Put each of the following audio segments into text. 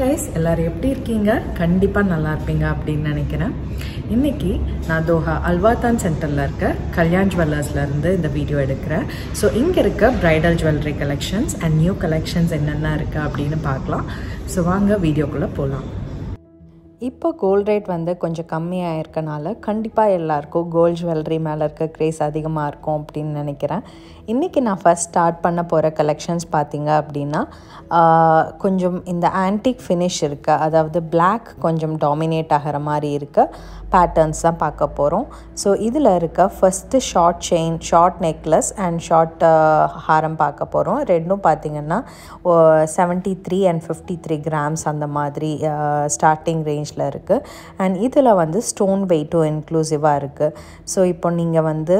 guys, எல்லாரும் எப்படி இருக்கீங்க? கண்டிப்பா நல்லா இருப்பீங்க அப்படினு நினைக்கிறேன். இன்னைக்கு நான் தோஹா அல்வாதான் சென்டர்ல இருக்க கல்யாண் ஜுவல்லர்ஸ்ல இருந்து இந்த வீடியோ எடுக்கிறேன். சோ இங்க இருக்க bridal jewellery collections and new collections என்னென்ன இருக்கு அப்படினு பார்க்கலாம். சோ வாங்க வீடியோக்குள்ள போலாம். இப்போ கோல்ட் ரேட் வந்து கொஞ்சம் கம்மியாக இருக்கனால கண்டிப்பாக எல்லாருக்கும் கோல்ட் ஜுவல்லரி மேலே இருக்க க்ரேஸ் அதிகமாக இருக்கும் அப்படின்னு நினைக்கிறேன். இன்றைக்கி நான் ஃபஸ்ட் ஸ்டார்ட் பண்ண போகிற கலெக்ஷன்ஸ் பார்த்திங்க அப்படின்னா கொஞ்சம் இந்த ஆன்டிக் ஃபினிஷ் இருக்குது, அதாவது பிளாக் கொஞ்சம் டாமினேட் ஆகிற மாதிரி இருக்க பேட்டர்ன்ஸ் தான் பார்க்க போகிறோம். ஸோ இதில் இருக்க first short chain, short necklace and short ஹாரம் பார்க்க போகிறோம். ரெண்டும் பார்த்திங்கன்னா 73 அண்ட் 53 grams அந்த மாதிரி ஸ்டார்டிங் ரேஞ்ச் இருக்கு. அண்ட் இதில் வந்து ஸ்டோன் வெயிட்டும் இன்க்ளூசிவாக இருக்குது. ஸோ இப்போ நீங்கள் வந்து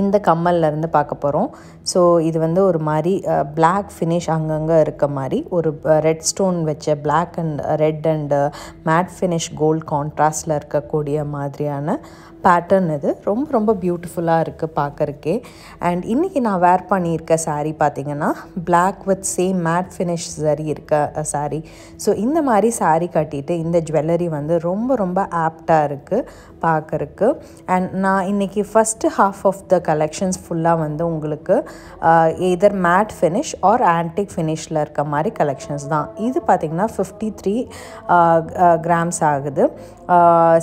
இந்த கம்மல்லேருந்து பார்க்க போகிறோம். ஸோ இது வந்து ஒரு மாதிரி பிளாக் ஃபினிஷ் அங்கங்கே இருக்க மாதிரி ஒரு ரெட் ஸ்டோன் வச்ச black and red and matte finish gold கான்ட்ராஸ்டில் இருக்கக்கூடிய மாதிரியான பேட்டர்ன். இது ரொம்ப ரொம்ப பியூட்டிஃபுல்லாக இருக்குது பார்க்குறக்கே. அண்ட் இன்றைக்கி நான் வேர் பண்ணியிருக்க சாரீ பார்த்திங்கன்னா black with same matte finish சரி இருக்க சாரீ. ஸோ இந்த மாதிரி சாரீ கட்டிட்டு இந்த ஜுவல்லரி வந்து ரொம்ப ரொம்ப ஆப்டாக இருக்குது பார்க்குறக்கு. அண்ட் நான் இன்றைக்கி first half of the collections ஃபுல்லாக வந்து உங்களுக்கு either matte finish or antique ஃபினிஷில் இருக்க மாதிரி கலெக்ஷன்ஸ் தான். இது பார்த்திங்கன்னா 53 grams ஆகுது,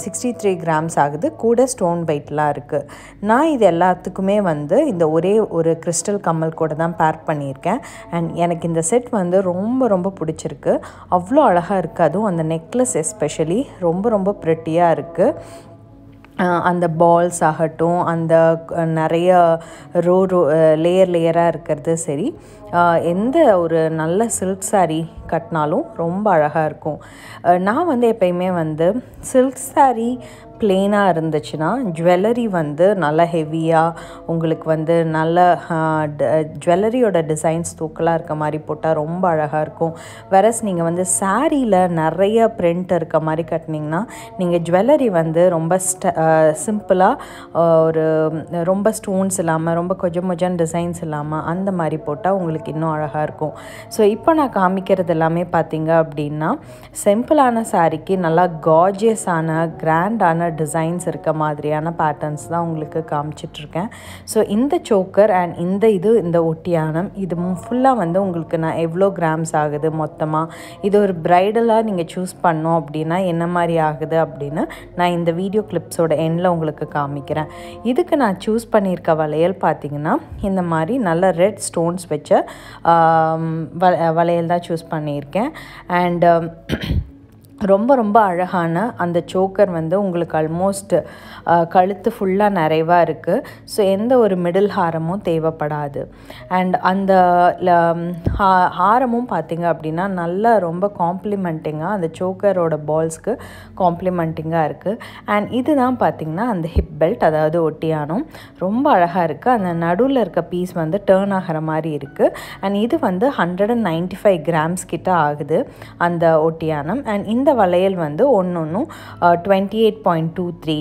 63 grams ஆகுது, கூட ஸ்டோன் வெயிட்லாம் இருக்குது. நான் இது எல்லாத்துக்குமே வந்து இந்த ஒரே ஒரு கிறிஸ்டல் கம்மல் கூட தான் பேர் பண்ணியிருக்கேன். அண்ட் எனக்கு இந்த செட் வந்து ரொம்ப ரொம்ப பிடிச்சிருக்கு, அவ்வளோ அழகாக இருக்குது. அதுவும் அந்த நெக்லஸ் எஸ்பெஷலி ரொம்ப ரொம்ப ப்ரிட்டியாக இருக்குது. அந்த பால்ஸ் ஆகட்டும், அந்த நிறைய ரோ லேயர் லேயராக இருக்கிறது சரி, எந்த ஒரு நல்ல சில்க் சாரீ கட்டினாலும் ரொம்ப அழகாக இருக்கும். நான் வந்து எப்பயுமே வந்து சில்க் சாரீ பிளெயினாக இருந்துச்சுன்னா ஜுவல்லரி வந்து நல்லா ஹெவியாக உங்களுக்கு வந்து நல்ல ஜுவல்லரியோட டிசைன்ஸ் தூக்கலாக இருக்க மாதிரி போட்டால் ரொம்ப அழகாக இருக்கும். வேறஸ் நீங்கள் வந்து சாரியில் நிறைய பிரிண்ட் இருக்க மாதிரி கட்டினீங்கன்னா நீங்கள் ஜுவல்லரி வந்து ரொம்ப சிம்பிளாக ஒரு ரொம்ப ஸ்டோன்ஸ் இல்லாமல் ரொம்ப கொஞ்சம் கொஞ்சம் டிசைன்ஸ் இல்லாமல் அந்த மாதிரி போட்டால் உங்களுக்கு இன்னும் அழகாக இருக்கும். ஸோ இப்போ நான் காமிக்கிறது எல்லாமே பார்த்தீங்க அப்படின்னா சிம்பிளான சாரிக்கு நல்லா கார்ஜியஸான கிராண்டான டிசைன்ஸ் இருக்க மாதிரியான பேட்டர்ன்ஸ் தான் உங்களுக்கு காமிச்சிட்ருக்கேன். ஸோ இந்த சோக்கர் அண்ட் இந்த ஒட்டியானம் இது ஃபுல்லாக வந்து உங்களுக்கு நான் எவ்வளோ கிராம்ஸ் ஆகுது மொத்தமாக, இது ஒரு பிரைடலாக நீங்கள் சூஸ் பண்ணோம் அப்படின்னா என்ன மாதிரி ஆகுது அப்படின்னு நான் இந்த வீடியோ கிளிப்ஸோட எண்டில் உங்களுக்கு காமிக்கிறேன். இதுக்கு நான் சூஸ் பண்ணியிருக்க வளையல் பார்த்திங்கன்னா இந்த மாதிரி நல்ல ரெட் ஸ்டோன்ஸ் வச்ச வளையல் தான் சூஸ் பண்ணியிருக்கேன். அண்ட் ரொம்ப ரொம்ப அழகான அந்த சோக்கர் வந்து உங்களுக்கு ஆல்மோஸ்ட் கழுத்து ஃபுல்லாக நிறைவாக இருக்குது. ஸோ எந்த ஒரு மிடில் ஹாரமும் தேவைப்படாது. அண்ட் அந்த ஹாரமும் பார்த்திங்க அப்படின்னா நல்லா ரொம்ப காம்ப்ளிமெண்டிங்காக அந்த சோக்கரோட பால்ஸ்க்கு காம்ப்ளிமெண்டிங்காக இருக்குது. அண்ட் இதுதான் பார்த்திங்கன்னா அந்த ஹிப் பெல்ட், அதாவது ஒட்டியானம் ரொம்ப அழகாக இருக்குது. அந்த நடுவில் இருக்க பீஸ் வந்து டேர்ன் ஆகிற மாதிரி இருக்குது. அண்ட் இது வந்து 195 grams கிட்ட ஆகுது அந்த ஒட்டியானம். அண்ட் இந்த வளையல் வந்து ஒன்னொன்னும் 28.23,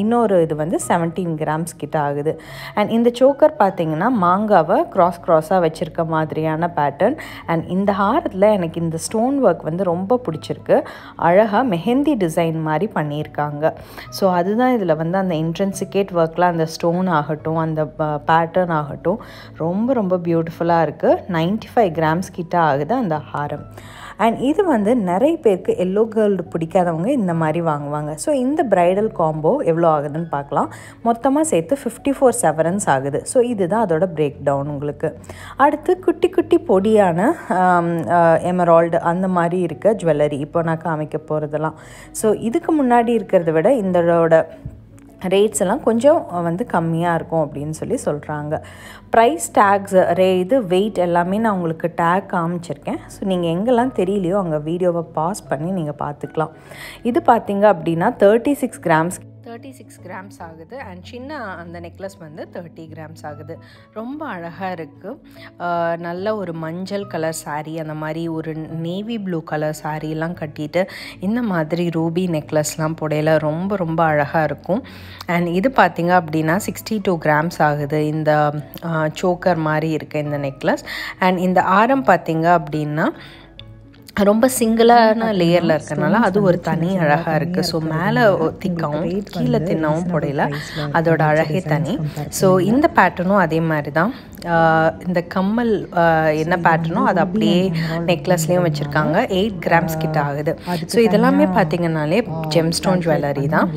இன்னொரு இது வந்து 17 grams கிட்ட ஆகுது. அண்ட் இந்த சோக்கர் பார்த்திங்கன்னா மாங்காவை க்ராஸாக வச்சுருக்க மாதிரியான பேட்டர்ன். அண்ட் இந்த ஹாரத்தில் எனக்கு இந்த ஸ்டோன் ஒர்க் வந்து ரொம்ப பிடிச்சிருக்கு, அழகாக மெஹந்தி டிசைன் மாதிரி பண்ணியிருக்காங்க. ஸோ அதுதான் இதில் வந்து அந்த இன்ட்ரென்சிகேட் ஒர்க்கில் அந்த ஸ்டோன் ஆகட்டும் அந்த பேட்டர்ன் ஆகட்டும் ரொம்ப ரொம்ப பியூட்டிஃபுல்லாக இருக்குது. 95 grams கிட்ட ஆகுது அந்த ஹாரம். அண்ட் இது வந்து நிறைய பேருக்கு எல்லோ கோல்டு பிடிக்காதவங்க இந்த மாதிரி வாங்குவாங்க. ஸோ இந்த பிரைடல் காம்போ எவ்வளோ ஆகுதுன்னு பார்க்கலாம். மொத்தமாக சேர்த்து 54 severance ஆகுது. ஸோ இதுதான் அதோட பிரேக் டவுன் உங்களுக்கு. அடுத்து குட்டி குட்டி பொடியான எமரால்டு அந்த மாதிரி இருக்க ஜுவல்லரி இப்போ நான் காமிக்க போகிறதெல்லாம். ஸோ இதுக்கு முன்னாடி இருக்கிறத விட இதோட ரேட்ஸ் எல்லாம் கொஞ்சம் வந்து கம்மியாக இருக்கும் அப்படின்னு சொல்கிறாங்க. ப்ரைஸ் டேக்ஸ் இது வெயிட் எல்லாமே நான் உங்களுக்கு டேக் காமிச்சிருக்கேன். ஸோ நீங்கள் எங்கெல்லாம் தெரியலையோ அங்கே வீடியோவை பாஸ் பண்ணி நீங்கள் பார்த்துக்கலாம். இது பார்த்தீங்க அப்படின்னா 36 grams ஆகுது. அண்ட் சின்ன அந்த நெக்லஸ் வந்து 30 grams ஆகுது. ரொம்ப அழகாக இருக்குது. நல்ல ஒரு மஞ்சள் கலர் சாரீ, அந்த மாதிரி ஒரு நேவி ப்ளூ கலர் சாரீலாம் கட்டிட்டு இந்த மாதிரி ரூபி நெக்லஸ்லாம் புடையில ரொம்ப ரொம்ப அழகாக இருக்கும். அண்ட் இது பார்த்திங்க அப்படின்னா 62 grams ஆகுது இந்த சோக்கர் மாதிரி இருக்குது இந்த நெக்லஸ். அண்ட் இந்த ஆரம் பார்த்திங்க அப்படின்னா ரொம்ப சிங்கிளான லேயரில் இருக்கறனால அது ஒரு தனி அழகாக இருக்குது. ஸோ மேலே திக்காகவும் கீழே தின்னாகவும் போடையில் அதோட அழகே தனி. ஸோ இந்த பேட்டர்னும் அதே மாதிரி தான். இந்த கம்மல் என்ன பேட்டர்னோ அது அப்படியே நெக்லஸ்லேயும் வச்சுருக்காங்க. 8 grams கிட்ட ஆகுது. ஸோ இதெல்லாமே பார்த்தீங்கன்னாலே ஜெம்ஸ்டோன் ஜுவல்லரி தான்.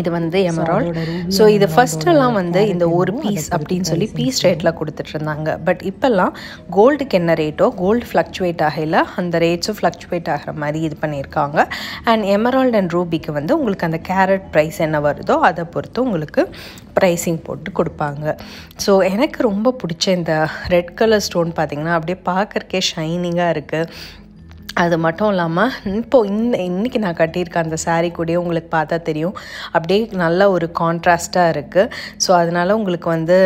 இது வந்து எமரால். ஸோ இது ஃபஸ்ட்டெல்லாம் வந்து இந்த ஒரு பீஸ் அப்படின்னு சொல்லி பீஸ் ரேட்டில் கொடுத்துட்ருந்தாங்க. பட் இப்போல்லாம் கோல்டுக்கு என்ன ரேட்டோ கோல்டு ஃப்ளக்சுவேட் ஆகையில் அந்த ரேட்ஸும் ஃப்ளக்சுவேட் ஆகிற மாதிரி இது பண்ணியிருக்காங்க. அண்ட் எமரால்ட் அண்ட் ரூபிக்கு வந்து உங்களுக்கு அந்த கேரட் ப்ரைஸ் என்ன வருதோ அதை பொறுத்து உங்களுக்கு ப்ரைஸிங் போட்டு கொடுப்பாங்க. ஸோ எனக்கு ரொம்ப பிடிச்ச இந்த ரெட் கலர் ஸ்டோன் பார்த்திங்கன்னா அப்படியே பார்க்கறக்கே ஷைனிங்காக இருக்குது. அது மட்டும் இல்லாமல் இப்போது இன்றைக்கி நான் கட்டியிருக்கேன் அந்த சாரீ கூடயே உங்களுக்கு பார்த்தா தெரியும் அப்படியே நல்ல ஒரு கான்ட்ராஸ்ட்டாக இருக்குது. ஸோ அதனால் உங்களுக்கு வந்து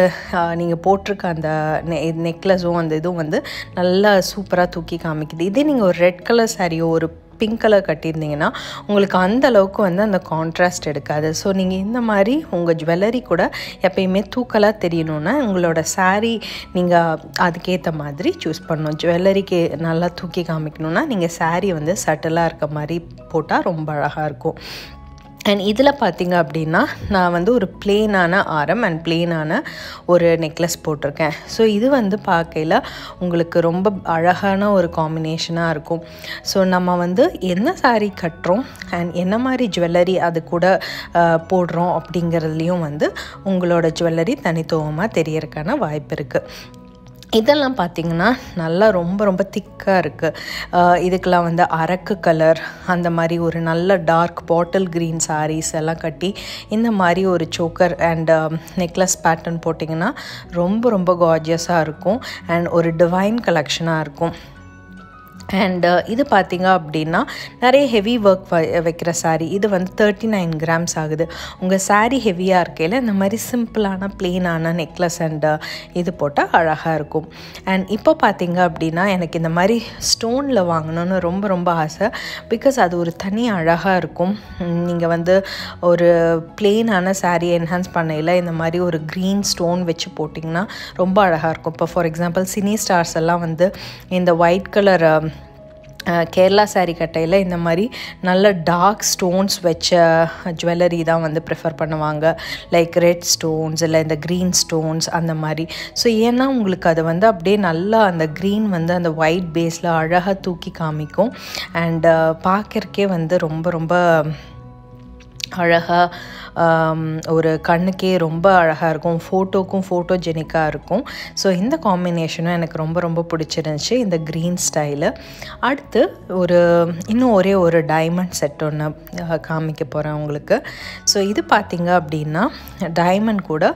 நீங்கள் போட்டிருக்க அந்த நெக்லஸும் அந்த இதுவும் வந்து நல்லா சூப்பராக தூக்கி காமிக்குது. இதே நீங்கள் ஒரு ரெட் கலர் சாரியோ ஒரு பிங்க் கலர் கட்டியிருந்தீங்கன்னா உங்களுக்கு அந்தளவுக்கு வந்து அந்த கான்ட்ராஸ்ட் எடுக்காது. ஸோ நீங்கள் இந்த மாதிரி உங்கள் ஜுவல்லரி கூட எப்பயுமே தூக்கலாக தெரியணுன்னா உங்களோட சாரீ நீங்கள் அதுக்கேற்ற மாதிரி சூஸ் பண்ணணும். ஜுவல்லரிக்கு நல்லா தூக்கி காமிக்கணுன்னா நீங்கள் சாரீ வந்து சட்டலாக இருக்க மாதிரி போட்டால் ரொம்ப அழகாக இருக்கும். அண்ட் இதில் பார்த்திங்க அப்படின்னா நான் வந்து ஒரு பிளெயினான ஆரம் அண்ட் பிளெயினான ஒரு நெக்லஸ் போட்டிருக்கேன். ஸோ இது வந்து பார்க்கையில் உங்களுக்கு ரொம்ப அழகான ஒரு காம்பினேஷனாக இருக்கும். ஸோ நம்ம வந்து என்ன சாரீ கட்டுறோம் அண்ட் என்ன மாதிரி ஜுவல்லரி அது கூட போடுறோம் அப்படிங்கிறதுலையும் வந்து உங்களோட ஜுவல்லரி தனித்துவமாக தெரியறதுக்கான வாய்ப்பு இருக்குது. இதெல்லாம் பார்த்திங்கன்னா நல்லா ரொம்ப ரொம்ப திக்காக இருக்குது. இதுக்கெல்லாம் வந்து அரக்கு கலர் அந்த மாதிரி ஒரு நல்ல டார்க் பாட்டில் க்ரீன் சாரீஸ் எல்லாம் கட்டி இந்த மாதிரி ஒரு சோக்கர் அண்ட் நெக்லஸ் பேட்டர்ன் போட்டிங்கன்னா ரொம்ப ரொம்ப கார்ஜியஸாக இருக்கும் அண்ட் ஒரு டிவைன் கலெக்ஷனாக இருக்கும். அண்ட் இது பார்த்திங்க அப்படின்னா நிறைய ஹெவி ஒர்க் வைக்கிற சாரீ. இது வந்து 39 grams ஆகுது. உங்கள் சாரீ ஹெவியாக இருக்கையில் இந்த மாதிரி சிம்பிளான பிளெயினான நெக்லஸ் அண்ட் இது போட்டால் அழகாக இருக்கும். அண்ட் இப்போ பார்த்திங்க அப்படின்னா எனக்கு இந்த மாதிரி ஸ்டோனில் வாங்கணும்னு ரொம்ப ரொம்ப ஆசை. பிகாஸ் அது ஒரு தனி அழகாக இருக்கும். நீங்கள் வந்து ஒரு பிளெயினான சாரீ என்ஹான்ஸ் பண்ணையில் இந்த மாதிரி ஒரு க்ரீன் ஸ்டோன் வச்சு போட்டிங்கன்னா ரொம்ப அழகாக இருக்கும். இப்போ ஃபார் எக்ஸாம்பிள் சினி ஸ்டார்ஸ் எல்லாம் வந்து இந்த ஒயிட் கலர் கேரளா சாரீ கட்டையில் இந்த மாதிரி நல்ல டார்க் ஸ்டோன்ஸ் வச்ச ஜுவல்லரி தான் வந்து ப்ரிஃபர் பண்ணுவாங்க. லைக் ரெட் ஸ்டோன்ஸ் இல்லை இந்த க்ரீன் ஸ்டோன்ஸ் அந்த மாதிரி. ஸோ ஏன்னா உங்களுக்கு அது வந்து அப்படியே நல்லா அந்த க்ரீன் வந்து அந்த ஒயிட் பேஸில் அழகாக தூக்கி காமிக்கும். அண்ட் பார்க்கறக்கே வந்து ரொம்ப ரொம்ப அழகாக ஒரு கண்ணுக்கே ரொம்ப அழகாக இருக்கும். ஃபோட்டோக்கும் ஃபோட்டோஜெனிக்காக இருக்கும். ஸோ இந்த காம்பினேஷனும் எனக்கு ரொம்ப ரொம்ப பிடிச்சிருந்துச்சி இந்த க்ரீன் ஸ்டைலு. அடுத்து ஒரு இன்னும் ஒரே ஒரு டைமண்ட் செட் ஒன்று காமிக்க போகிறேன் உங்களுக்கு. ஸோ இது பார்த்திங்க அப்படின்னா டைமண்ட் கூட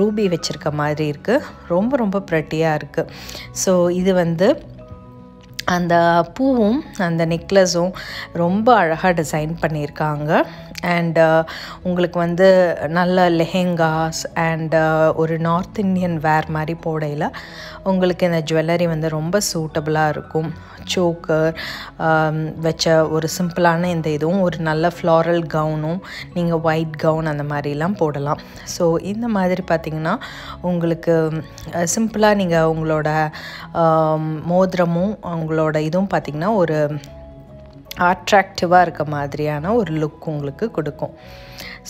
ரூபி வச்சுருக்க மாதிரி இருக்குது. ரொம்ப ரொம்ப ப்ரெட்டியாக இருக்குது. ஸோ இது வந்து அந்த பூவும் அந்த நெக்லஸும் ரொம்ப அழகாக டிசைன் பண்ணியிருக்காங்க. அண்ட் உங்களுக்கு வந்து நல்ல லெஹெங்காஸ் அண்ட் ஒரு நார்த் இந்தியன் வேர் மாதிரி போடையில் உங்களுக்கு இந்த ஜுவல்லரி வந்து ரொம்ப சூட்டபுளாக இருக்கும். சோக்கர் வச்ச ஒரு சிம்பிளான இந்த இதுவும் ஒரு நல்ல ஃப்ளாரல் கவுனும் நீங்கள் ஒயிட் கவுன் அந்த மாதிரிலாம் போடலாம். ஸோ இந்த மாதிரி பார்த்திங்கன்னா உங்களுக்கு சிம்பிளாக நீங்கள் உங்களோட மோதிரமும் உங்களோட இதுவும் பார்த்திங்கன்னா ஒரு அட்ராக்டிவாக இருக்க மாதிரியான ஒரு லுக் உங்களுக்கு கொடுக்கும்.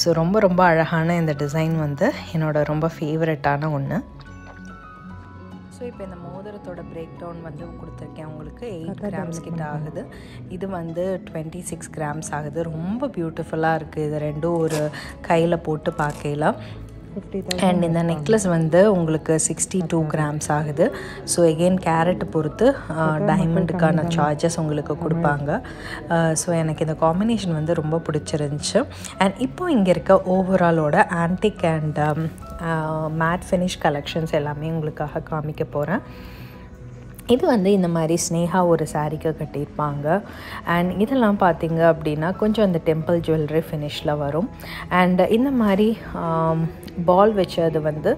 ஸோ ரொம்ப ரொம்ப அழகான இந்த டிசைன் வந்து என்னோடய ரொம்ப ஃபேவரட்டான ஒன்று. ஸோ இப்போ இந்த மோதிரத்தோட பிரேக் டவுன் வந்து கொடுத்துருக்கேன் உங்களுக்கு. 8 grams கிட்ட ஆகுது. இது வந்து 26 grams ஆகுது. ரொம்ப பியூட்டிஃபுல்லாக இருக்குது. இது ரெண்டும் ஒரு கையில் போட்டு பார்க்கையில். அண்ட் இந்த நெக்லஸ் வந்து உங்களுக்கு 62 grams ஆகுது. ஸோ எகெயின் கேரட் பொறுத்து டைமண்டுக்கான சார்ஜஸ் உங்களுக்கு கொடுப்பாங்க. ஸோ எனக்கு இந்த காம்பினேஷன் வந்து ரொம்ப பிடிச்சிருந்துச்சு. அண்ட் இப்போ இங்கே இருக்க ஓவராலோட antique and matte finish collections எல்லாமே உங்களுக்காக காமிக்க போகிறேன். இது வந்து இந்த மாதிரி ஸ்னேகா ஒரு சாரீக்கு கட்டியிருப்பாங்க. அண்ட் இதெல்லாம் பார்த்திங்க அப்படின்னா கொஞ்சம் அந்த டெம்பிள் ஜுவல்லரி ஃபினிஷில் வரும். அண்ட் இந்த மாதிரி பால் வச்சது வந்து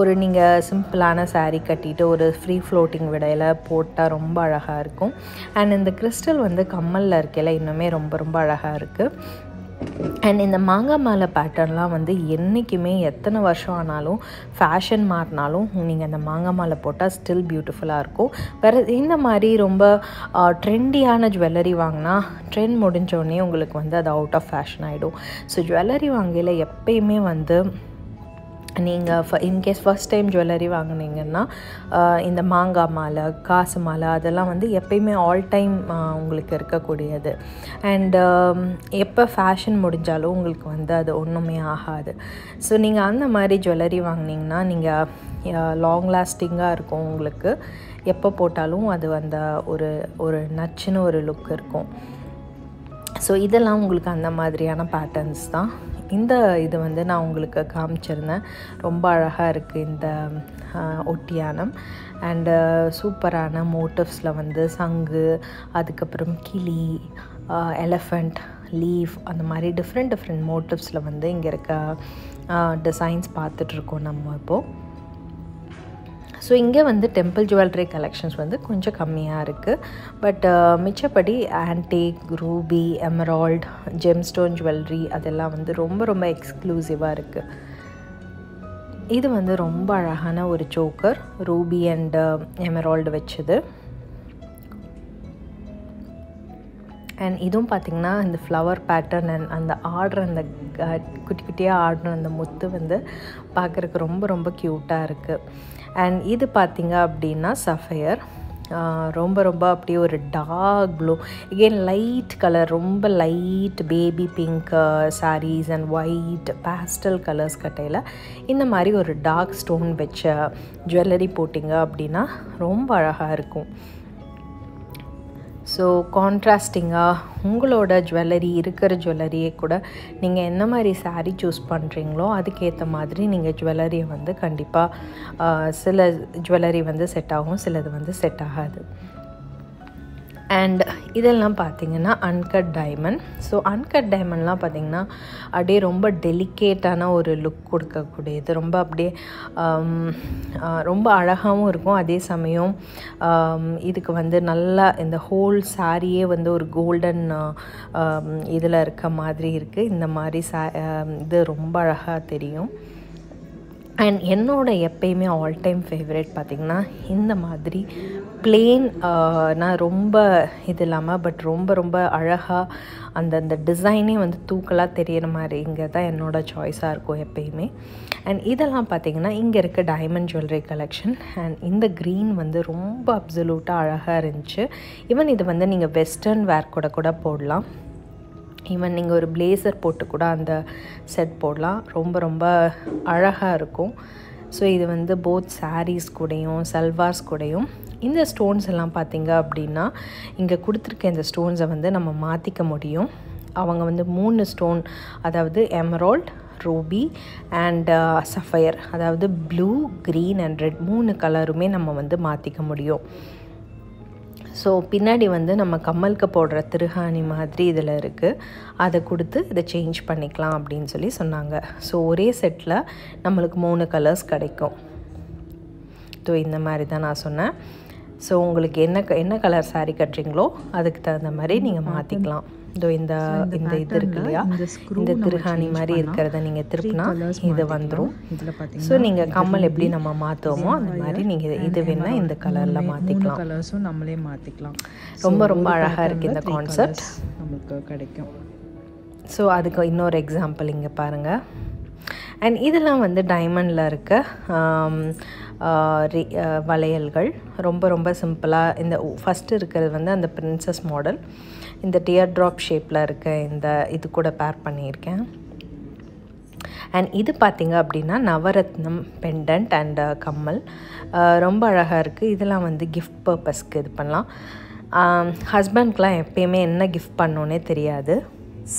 ஒரு நீங்கள் சிம்பிளான சாரீ கட்டிட்டு ஒரு ஃப்ரீ ஃப்ளோட்டிங் விடையில் போட்டால் ரொம்ப அழகாக இருக்கும். அண்ட் இந்த கிறிஸ்டல் வந்து கம்மலில் இருக்கையில் இன்னுமே ரொம்ப ரொம்ப அழகாக இருக்குது. And in the manga mala pattern la vandu ennikkume ethana varsham aanalum fashion maarnalum neenga the manga mala potta still beautiful ah irukum vera indha mari romba trendy ana jewelry vaangna trend mudinjone ungalku vandu ad out of fashion aidum so jewelry vaangila eppayume vandu in case first time jewelry vaangineenganna indha manga mala kaasu mala adella vandu eppayume all time ungalku irukkodiyadu and eppa fashion mudinjalo ungalku vandu adu onnume aagadu so neenga andha mari jewelry vaangineenganna neenga long lasting ah irukum ungalku eppa potalum adu vanda oru natchina oru look irukum so idella ungalku andha madriyana patterns da இந்த இது வந்து நான் உங்களுக்கு காமிச்சிருந்தேன் ரொம்ப அழகாக இருக்குது இந்த ஒட்டியானம் and சூப்பரான மோட்டிவ்ஸில் வந்து சங்கு அதுக்கப்புறம் கிளி எலஃபண்ட் லீஃப் அந்த மாதிரி டிஃப்ரெண்ட் டிஃப்ரெண்ட் மோட்டிவ்ஸில் வந்து இங்கே இருக்க டிசைன்ஸ் பார்த்துட்ருக்கோம் நம்ம இப்போது ஸோ இங்கே வந்து டெம்பிள் ஜுவல்லரி கலெக்ஷன்ஸ் வந்து கொஞ்சம் கம்மியாக இருக்குது பட் மிச்சப்படி antique ruby emerald gemstone jewellery அதெல்லாம் வந்து ரொம்ப ரொம்ப எக்ஸ்க்ளூசிவாக இருக்குது இது வந்து ரொம்ப அழகான ஒரு சோக்கர் ரூபி அண்ட் எமரால்டு வச்சது அண்ட் இதுவும் பார்த்திங்கன்னா இந்த ஃப்ளவர் பேட்டர்ன் அண்ட் அந்த ஆடுற அந்த குட்டி குட்டியாக ஆடுற அந்த முத்து வந்து பார்க்குறக்கு ரொம்ப ரொம்ப க்யூட்டாக இருக்குது அண்ட் இது பார்த்திங்க அப்படின்னா சஃபயர் ரொம்ப ரொம்ப அப்படியே ஒரு dark blue again light colour ரொம்ப light baby pink saris and white pastel colours கட்டையில் இந்த மாதிரி ஒரு டார்க் ஸ்டோன் வச்ச ஜுவல்லரி போட்டிங்க அப்படின்னா ரொம்ப அழகாக இருக்கும் ஸோ கான்ட்ராஸ்டிங்காக உங்களோட ஜுவல்லரி இருக்கிற ஜுவல்லரியே கூட நீங்கள் என்ன மாதிரி சாரீ சூஸ் பண்ணுறீங்களோ அதுக்கேற்ற மாதிரி நீங்கள் ஜுவல்லரியை வந்து கண்டிப்பாக சில ஜுவல்லரி வந்து செட் ஆகும் சிலது வந்து செட் ஆகாது அண்ட் இதெல்லாம் பார்த்திங்கன்னா அன்கட் டைமண்ட் ஸோ அன்கட் டைமண்ட்லாம் பார்த்திங்கன்னா அப்படியே ரொம்ப டெலிகேட்டான ஒரு லுக் கொடுக்கக்கூடியது ரொம்ப அப்படியே ரொம்ப அழகாகவும் இருக்கும் அதே சமயம் இதுக்கு வந்து நல்லா இந்த ஹோல் சாரியே வந்து ஒரு கோல்டன் இதில் இருக்க மாதிரி இருக்குது இந்த மாதிரி இது ரொம்ப அழகாக தெரியும் அண்ட் என்னோடய எப்பயுமே ஆல் டைம் ஃபேவரேட் பார்த்திங்கன்னா இந்த மாதிரி பிளேன் நான் ரொம்ப இது இல்லாமல் பட் ரொம்ப ரொம்ப அழகாக அந்த டிசைனே வந்து தூக்கலாக தெரிகிற மாதிரி இங்கே தான் என்னோடய சாய்ஸாக இருக்கும் எப்பயுமே அண்ட் இதெல்லாம் பார்த்திங்கன்னா இங்கே இருக்க டைமண்ட் ஜுவல்லரி கலெக்ஷன் அண்ட் இந்த க்ரீன் வந்து ரொம்ப அப்சல்யூட்டாக அழகாக இருந்துச்சு ஈவன் இது வந்து நீங்கள் வெஸ்டர்ன் வேர் கூட போடலாம் ஈவன் நீங்கள் ஒரு பிளேசர் போட்டு கூட அந்த செட் போடலாம் ரொம்ப ரொம்ப அழகாக இருக்கும் ஸோ இது வந்து போத் சாரீஸ் கூடையும் சல்வார்ஸ் கூடையும் இந்த ஸ்டோன்ஸ் எல்லாம் பார்த்திங்க அப்படின்னா இங்கே கொடுத்துருக்க இந்த ஸ்டோன்ஸை வந்து நம்ம மாற்றிக்க முடியும் அவங்க வந்து 3 ஸ்டோன் அதாவது எமரால்ட் ரூபி அண்ட் சஃபயர் அதாவது ப்ளூ க்ரீன் அண்ட் ரெட் 3 கலருமே நம்ம வந்து மாற்றிக்க முடியும் ஸோ பின்னாடி வந்து நம்ம கம்மலுக்கு போடுற திருகாணி மாதிரி இதில் இருக்குது அதை கொடுத்து இதை சேஞ்ச் பண்ணிக்கலாம் அப்படின்னு சொல்லி சொன்னாங்க ஸோ ஒரே செட்டில் நம்மளுக்கு 3 கலர்ஸ் கிடைக்கும் ஸோ இந்த மாதிரி தான் நான் சொன்னேன் ஸோ உங்களுக்கு என்ன கலர் சாரீ கட்டுறீங்களோ அதுக்கு தகுந்த மாதிரி நீங்கள் மாற்றிக்கலாம் ஸோ இந்த இது இருக்கு இல்லையா இந்த திருகாணி மாதிரி இருக்கிறத நீங்கள் திருப்பினா இது வந்துடும் ஸோ நீங்கள் கம்மல் எப்படி நம்ம மாற்றுவோமோ அந்த மாதிரி நீங்கள் இது வேணால் இந்த கலரில் மாற்றிக்கலாம் கலர்ஸும் நம்மளே மாற்றிக்கலாம் ரொம்ப ரொம்ப அழகாக இருக்குது இந்த கான்செப்ட் நமக்கு கிடைக்கும் ஸோ அதுக்கு இன்னொரு எக்ஸாம்பிள் இங்கே பாருங்கள் அண்ட் இதெல்லாம் வந்து டைமண்டில் இருக்க வளையல்கள் ரொம்ப ரொம்ப சிம்பிளாக இந்த ஃபஸ்ட்டு இருக்கிறது வந்து அந்த பிரின்சஸ் மாடல் இந்த டியர் ட்ராப் ஷேப்பில் இருக்க இந்த இது கூட பேர் பண்ணியிருக்கேன் அண்ட் இது பார்த்திங்க அப்படின்னா நவரத்னம் பெண்டன்ட் அண்ட் கம்மல் ரொம்ப அழகாக இருக்குது இதெல்லாம் வந்து கிஃப்ட் பர்பஸ்க்கு இது பண்ணலாம் ஹஸ்பண்ட்க்கெலாம் எப்பயுமே என்ன கிஃப்ட் பண்ணோன்னே தெரியாது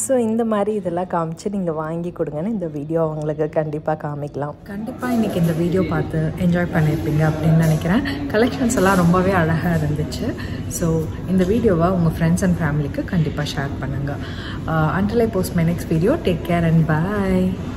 ஸோ இந்த மாதிரி இதெல்லாம் காமிச்சு நீங்கள் வாங்கி கொடுங்கன்னு இந்த வீடியோ அவங்களுக்கு கண்டிப்பாக காமிக்கலாம் கண்டிப்பாக இன்றைக்கி இந்த வீடியோ பார்த்து என்ஜாய் பண்ணியிருப்பீங்க அப்படின்னு நினைக்கிறேன் கலெக்ஷன்ஸ் எல்லாம் ரொம்பவே அழகாக இருந்துச்சு ஸோ இந்த வீடியோவை உங்கள் ஃப்ரெண்ட்ஸ் அண்ட் ஃபேமிலிக்கு கண்டிப்பாக ஷேர் பண்ணுங்கள் until I post my next video take care and bye